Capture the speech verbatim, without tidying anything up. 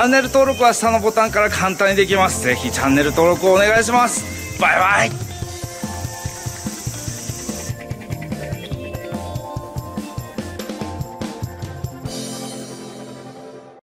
ャンネル登録は下のボタンから簡単にできます。ぜひチャンネル登録をお願いします。バイバイ。